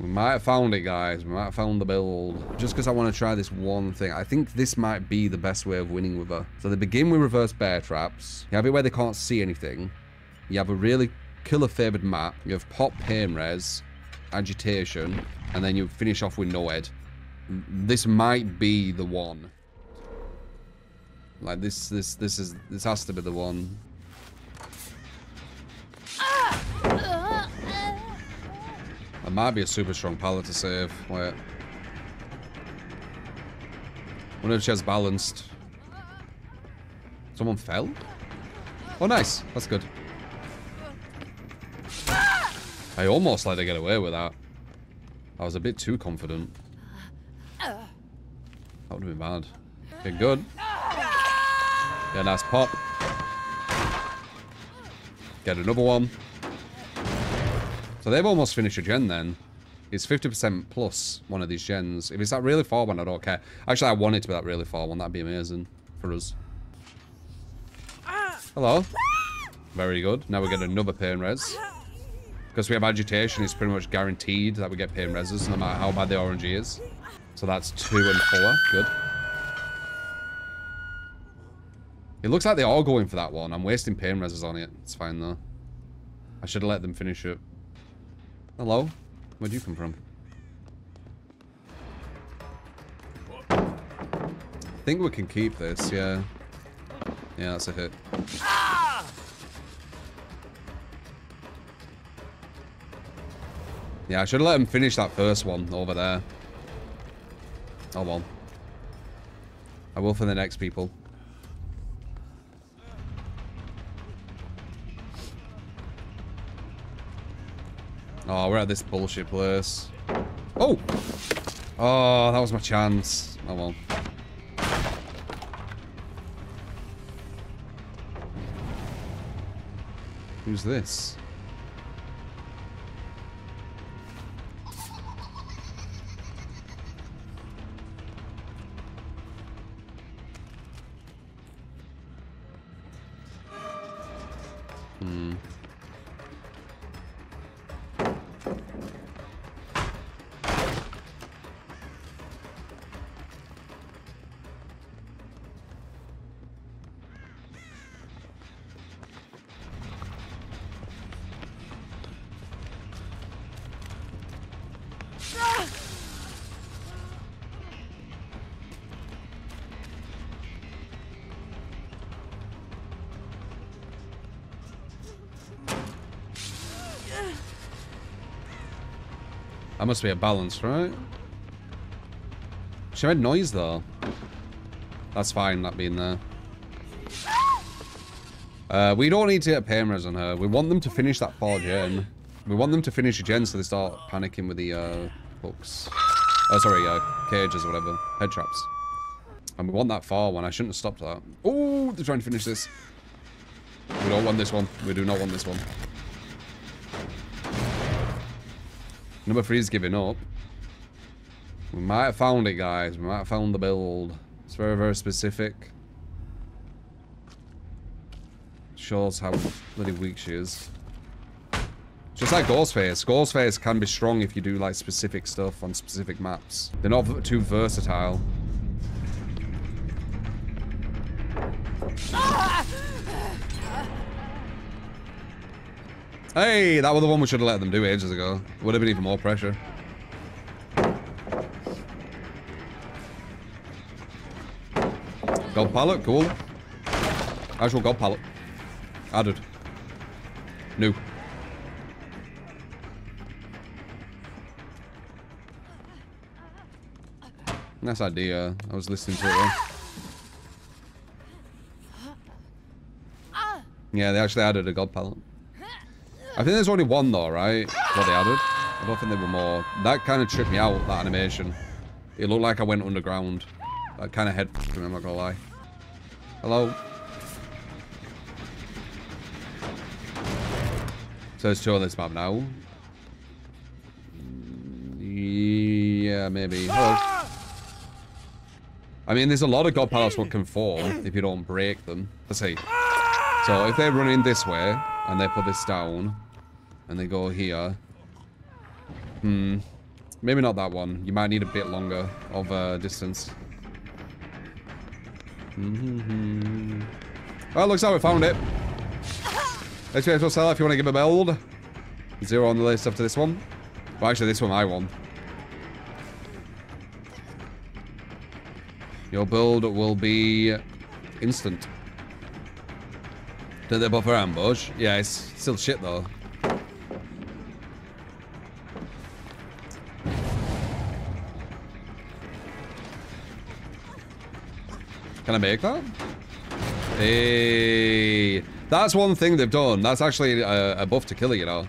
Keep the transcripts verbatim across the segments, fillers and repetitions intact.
We might have found it, guys. We might have found the build. Just because I want to try this one thing. I think this might be the best way of winning with her. So they begin with reverse bear traps. You have it where they can't see anything. You have a really killer-favoured map. You have pop, pain res, agitation, and then you finish off with no head. This might be the one. Like this, this, this is, this has to be the one. There might be a super strong pallet to save. Wait. Wonder if she has balanced. Someone fell? Oh, nice. That's good. I almost let her get away with that. I was a bit too confident. That would have been bad. Okay, good. Yeah, nice pop. Get another one. So they've almost finished a gen then. It's fifty percent plus one of these gens. If it's that really far one, I don't care. Actually, I want it to be that really far one. That'd be amazing for us. Hello. Very good. Now we get another pain res. Because we have agitation, it's pretty much guaranteed that we get pain reses, no matter how bad the R N G is. So that's two and four. Good. It looks like they are going for that one. I'm wasting pain reses on it. It's fine, though. I should have let them finish it. Hello? Where'd you come from? I think we can keep this, yeah. Yeah, that's a hit. Ah! Yeah, I should have let him finish that first one over there. Oh well. I will for the next people. Oh, we're at this bullshit place. Oh! Oh, that was my chance. Oh, well. Who's this? Hmm. That must be a balance, right? She made noise, though. That's fine, that being there. Uh, we don't need to get pain res on her. We want them to finish that far gen. We want them to finish a gen so they start panicking with the, uh, hooks. Oh, sorry, uh, cages or whatever. Head traps. And we want that far one. I shouldn't have stopped that. Oh, they're trying to finish this. We don't want this one. We do not want this one. Number three is giving up. We might have found it, guys. We might have found the build. It's very, very specific. Shows how bloody weak she is. Just like Ghostface. Ghostface can be strong if you do, like, specific stuff on specific maps. They're not too versatile. Hey, that was the one we should have let them do ages ago. Would have been even more pressure. God pallet, cool. Actual god pallet. Added. New. Nice idea. I was listening to it then. Yeah, they actually added a god pallet. I think there's only one though, right? What they added. I don't think there were more. That kind of tripped me out, that animation. It looked like I went underground. That kind of head f***ed me, I'm not gonna lie. Hello? So there's two on this map now. Yeah, maybe. Hello. I mean, there's a lot of god pallets that can fall if you don't break them. Let's see. So if they're running this way, and they put this down, and they go here. Hmm. Maybe not that one. You might need a bit longer of uh, distance. Mm-hmm. Well, looks like we found it. H P seller, if you want to give a build. Zero on the list after this one. Well, actually, this one I won. Your build will be instant. Did they buffer ambush? Yeah, it's still shit though. Can I make that? Hey, that's one thing they've done. That's actually a, a buff to kill, you know.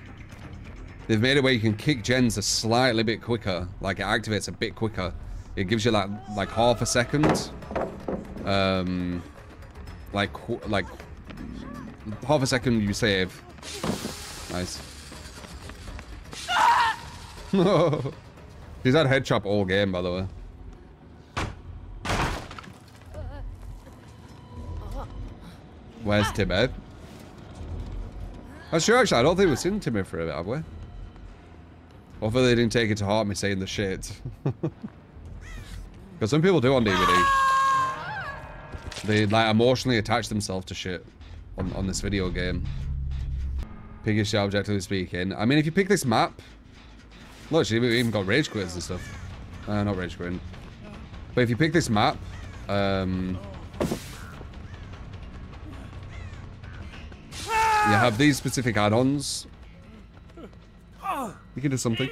They've made it where you can kick gens a slightly bit quicker. Like it activates a bit quicker. It gives you like like half a second. Um, like like half a second you save. Nice. He's had head chop all game, by the way. Where's Timmy? That's true, actually. I don't think we've seen Timmy for a bit, have we? Hopefully they didn't take it to heart me saying the shit. Because some people do on D V D. They, like, emotionally attach themselves to shit on, on this video game. Piggish, objectively speaking. I mean, if you pick this map... Look, we even got rage quits and stuff. Uh, not rage quitting. But if you pick this map... Um... You have these specific add-ons. You can do something.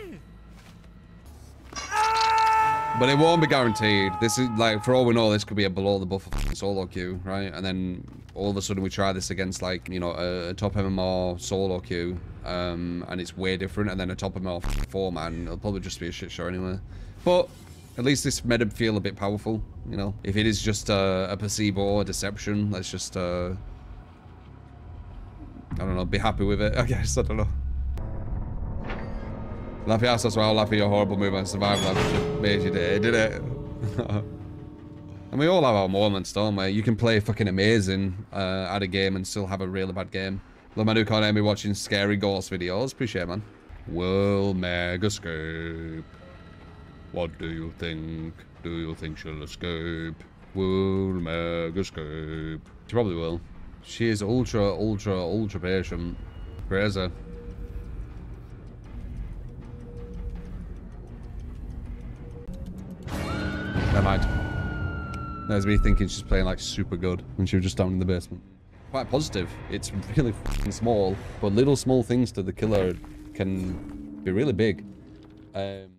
But it won't be guaranteed. This is, like, for all we know, this could be a below the buff solo queue, right? And then all of a sudden we try this against, like, you know, a, a top M M R solo queue. Um, and it's way different. And then a top M M R four man. It'll probably just be a shit show anyway. But at least this made him feel a bit powerful, you know? If it is just a, a placebo or deception, let's just... Uh, I don't know, be happy with it, I guess, I don't know. Laugh your ass, that's why I'll laugh at your horrible move and survival. That made you day, did it? And we all have our moments, don't we? You can play fucking amazing uh, at a game and still have a really bad game. Love my new content, me watching scary ghost videos. Appreciate it, man. Will Meg escape? What do you think? Do you think she'll escape? Will Meg escape? She probably will. She is ultra, ultra, ultra patient. Crazy. Never mind. There's me thinking she's playing like super good when she was just down in the basement. Quite positive. It's really f***ing small, but little small things to the killer can be really big. Um...